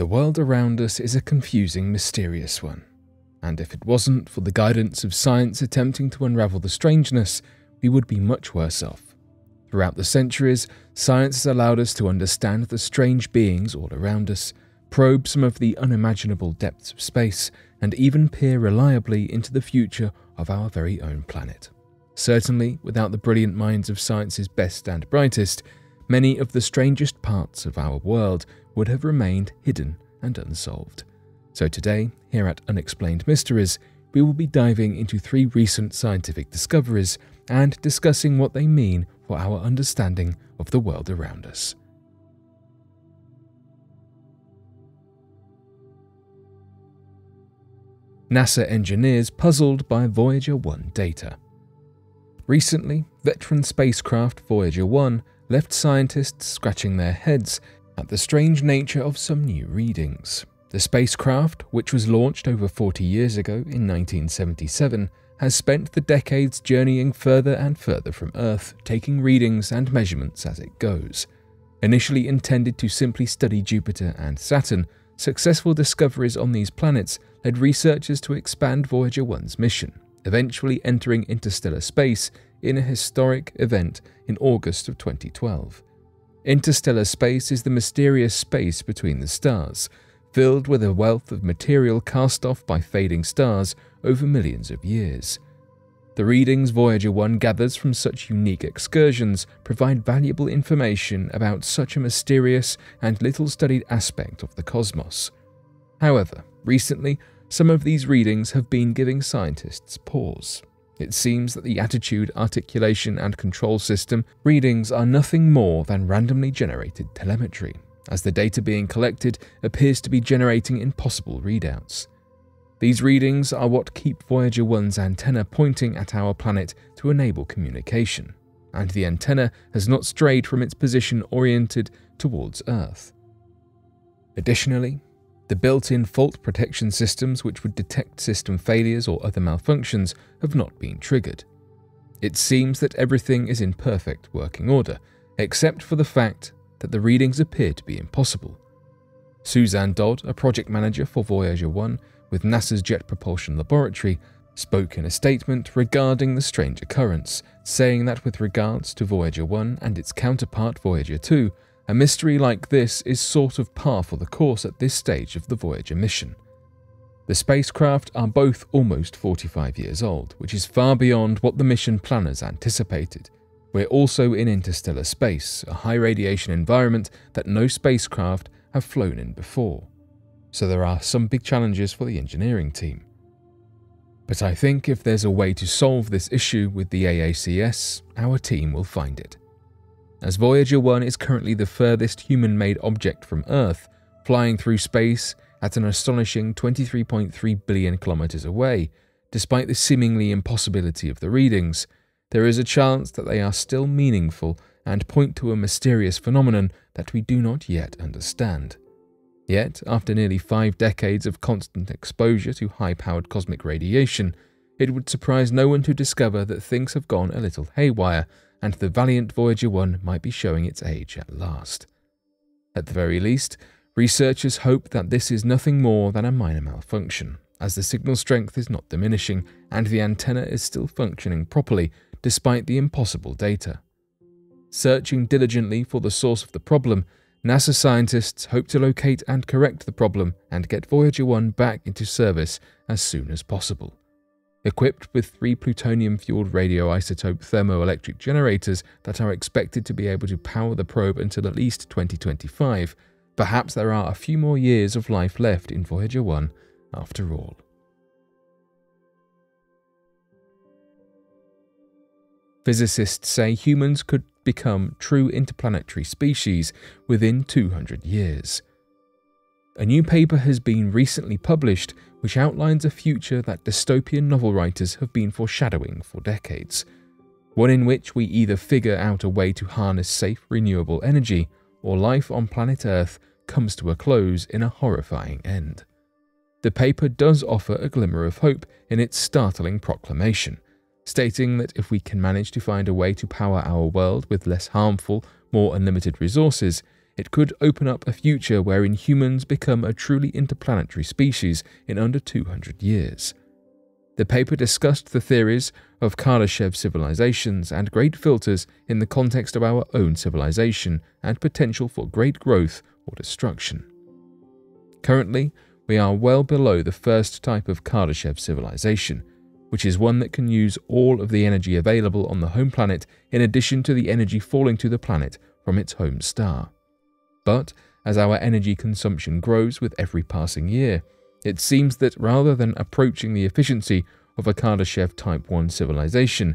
The world around us is a confusing, mysterious one, and if it wasn't for the guidance of science attempting to unravel the strangeness, we would be much worse off. Throughout the centuries, science has allowed us to understand the strange beings all around us, probe some of the unimaginable depths of space, and even peer reliably into the future of our very own planet. Certainly, without the brilliant minds of science's best and brightest, many of the strangest parts of our world would have remained hidden and unsolved. So today, here at Unexplained Mysteries, we will be diving into three recent scientific discoveries and discussing what they mean for our understanding of the world around us. NASA engineers puzzled by Voyager 1 data. Recently, veteran spacecraft Voyager 1 left scientists scratching their heads at the strange nature of some new readings. The spacecraft, which was launched over 40 years ago in 1977, has spent the decades journeying further and further from Earth, taking readings and measurements as it goes. Initially intended to simply study Jupiter and Saturn, successful discoveries on these planets led researchers to expand Voyager 1's mission, eventually entering interstellar space in a historic event in August of 2012. Interstellar space is the mysterious space between the stars, filled with a wealth of material cast off by fading stars over millions of years. The readings Voyager 1 gathers from such unique excursions provide valuable information about such a mysterious and little-studied aspect of the cosmos. However, recently, some of these readings have been giving scientists pause. It seems that the attitude, articulation, and control system readings are nothing more than randomly generated telemetry, as the data being collected appears to be generating impossible readouts. These readings are what keep Voyager 1's antenna pointing at our planet to enable communication, and the antenna has not strayed from its position oriented towards Earth. Additionally, the built-in fault protection systems which would detect system failures or other malfunctions have not been triggered. It seems that everything is in perfect working order, except for the fact that the readings appear to be impossible. Suzanne Dodd, a project manager for Voyager 1 with NASA's Jet Propulsion Laboratory, spoke in a statement regarding the strange occurrence, saying that with regards to Voyager 1 and its counterpart Voyager 2, a mystery like this is sort of par for the course at this stage of the Voyager mission. The spacecraft are both almost 45 years old, which is far beyond what the mission planners anticipated. We're also in interstellar space, a high radiation environment that no spacecraft have flown in before. So there are some big challenges for the engineering team. But I think if there's a way to solve this issue with the AACS, our team will find it. As Voyager 1 is currently the furthest human-made object from Earth, flying through space at an astonishing 23.3 billion kilometers away, despite the seemingly impossibility of the readings, there is a chance that they are still meaningful and point to a mysterious phenomenon that we do not yet understand. Yet, after nearly 5 decades of constant exposure to high-powered cosmic radiation, it would surprise no one to discover that things have gone a little haywire, and the valiant Voyager 1 might be showing its age at last. At the very least, researchers hope that this is nothing more than a minor malfunction, as the signal strength is not diminishing and the antenna is still functioning properly despite the impossible data. Searching diligently for the source of the problem, NASA scientists hope to locate and correct the problem and get Voyager 1 back into service as soon as possible. Equipped with 3 plutonium-fueled radioisotope thermoelectric generators that are expected to be able to power the probe until at least 2025, perhaps there are a few more years of life left in Voyager 1 after all. Physicists say humans could become true interplanetary species within 200 years. A new paper has been recently published which outlines a future that dystopian novel writers have been foreshadowing for decades, one in which we either figure out a way to harness safe, renewable energy, or life on planet Earth comes to a close in a horrifying end. The paper does offer a glimmer of hope in its startling proclamation, stating that if we can manage to find a way to power our world with less harmful, more unlimited resources, It could open up a future wherein humans become a truly interplanetary species in under 200 years. The paper discussed the theories of Kardashev civilizations and great filters in the context of our own civilization and potential for great growth or destruction. Currently, we are well below the first type of Kardashev civilization, which is one that can use all of the energy available on the home planet in addition to the energy falling to the planet from its home star. But as our energy consumption grows with every passing year, it seems that rather than approaching the efficiency of a Kardashev Type 1 civilization,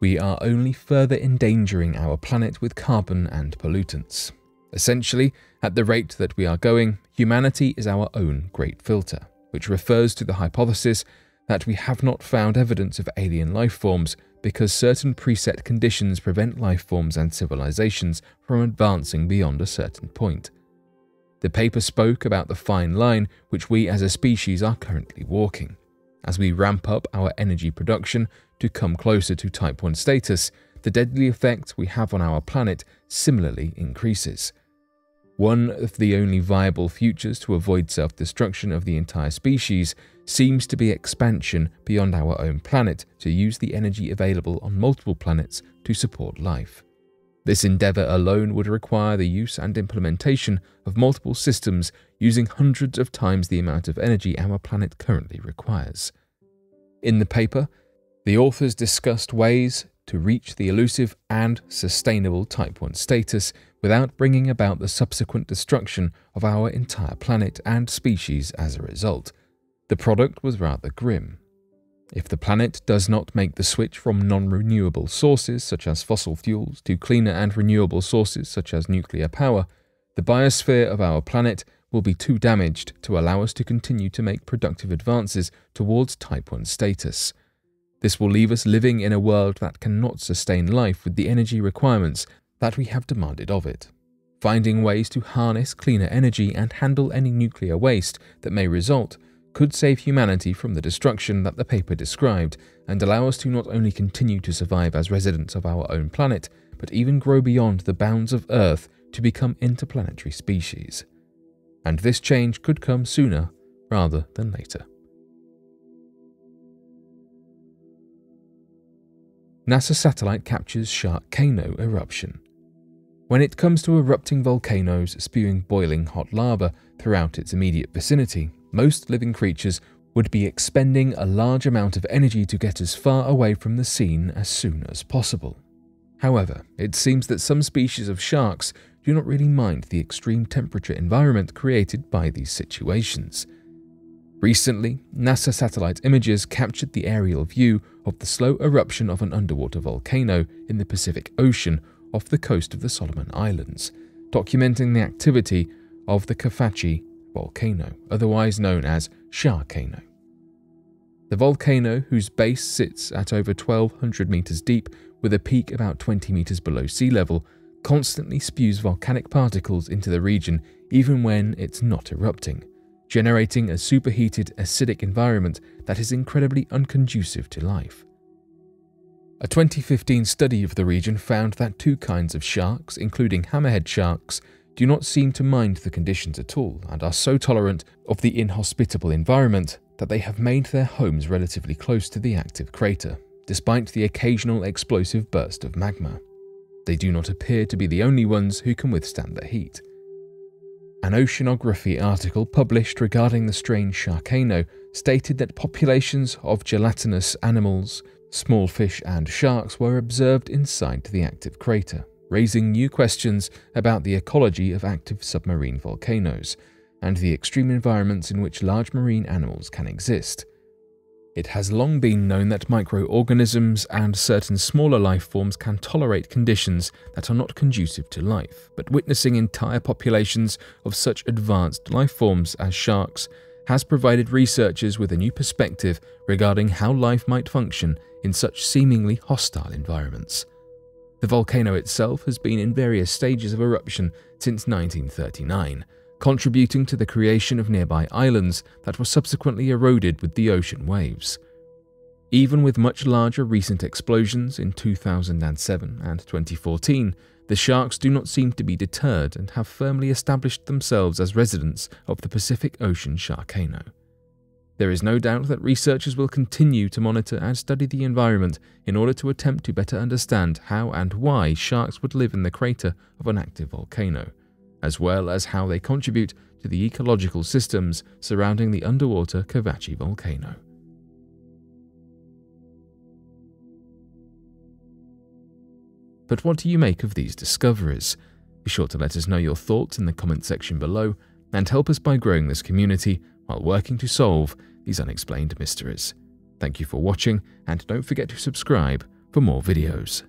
we are only further endangering our planet with carbon and pollutants. Essentially, at the rate that we are going, humanity is our own great filter, which refers to the hypothesis that we have not found evidence of alien life forms because certain preset conditions prevent life forms and civilizations from advancing beyond a certain point. The paper spoke about the fine line which we as a species are currently walking. As we ramp up our energy production to come closer to Type 1 status, the deadly effect we have on our planet similarly increases. One of the only viable futures to avoid self-destruction of the entire species seems to be expansion beyond our own planet to use the energy available on multiple planets to support life. This endeavor alone would require the use and implementation of multiple systems using hundreds of times the amount of energy our planet currently requires. In the paper, the authors discussed ways to reach the elusive and sustainable Type 1 status without bringing about the subsequent destruction of our entire planet and species as a result. The product was rather grim. If the planet does not make the switch from non-renewable sources such as fossil fuels to cleaner and renewable sources such as nuclear power, the biosphere of our planet will be too damaged to allow us to continue to make productive advances towards Type 1 status. This will leave us living in a world that cannot sustain life with the energy requirements that we have demanded of it. Finding ways to harness cleaner energy and handle any nuclear waste that may result could save humanity from the destruction that the paper described and allow us to not only continue to survive as residents of our own planet, but even grow beyond the bounds of Earth to become interplanetary species. And this change could come sooner rather than later. NASA satellite captures Sharkcano eruption. When it comes to erupting volcanoes spewing boiling hot lava throughout its immediate vicinity, most living creatures would be expending a large amount of energy to get as far away from the scene as soon as possible. However, it seems that some species of sharks do not really mind the extreme temperature environment created by these situations. Recently, NASA satellite images captured the aerial view of the slow eruption of an underwater volcano in the Pacific Ocean off the coast of the Solomon Islands, documenting the activity of the Kavachi volcano, otherwise known as Sharkcano. The volcano, whose base sits at over 1,200 meters deep with a peak about 20 meters below sea level, constantly spews volcanic particles into the region even when it's not erupting, generating a superheated, acidic environment that is incredibly unconducive to life. A 2015 study of the region found that two kinds of sharks, including hammerhead sharks, do not seem to mind the conditions at all and are so tolerant of the inhospitable environment that they have made their homes relatively close to the active crater, despite the occasional explosive burst of magma. They do not appear to be the only ones who can withstand the heat. An oceanography article published regarding the strange Sharkcano stated that populations of gelatinous animals, small fish and sharks were observed inside the active crater, raising new questions about the ecology of active submarine volcanoes and the extreme environments in which large marine animals can exist. It has long been known that microorganisms and certain smaller life forms can tolerate conditions that are not conducive to life, but witnessing entire populations of such advanced life forms as sharks has provided researchers with a new perspective regarding how life might function in such seemingly hostile environments. The volcano itself has been in various stages of eruption since 1939, contributing to the creation of nearby islands that were subsequently eroded with the ocean waves. Even with much larger recent explosions in 2007 and 2014, the sharks do not seem to be deterred and have firmly established themselves as residents of the Pacific Ocean Sharkcano. There is no doubt that researchers will continue to monitor and study the environment in order to attempt to better understand how and why sharks would live in the crater of an active volcano, as well as how they contribute to the ecological systems surrounding the underwater Kavachi volcano. But what do you make of these discoveries? Be sure to let us know your thoughts in the comment section below and help us by growing this community while working to solve these unexplained mysteries. Thank you for watching, and don't forget to subscribe for more videos.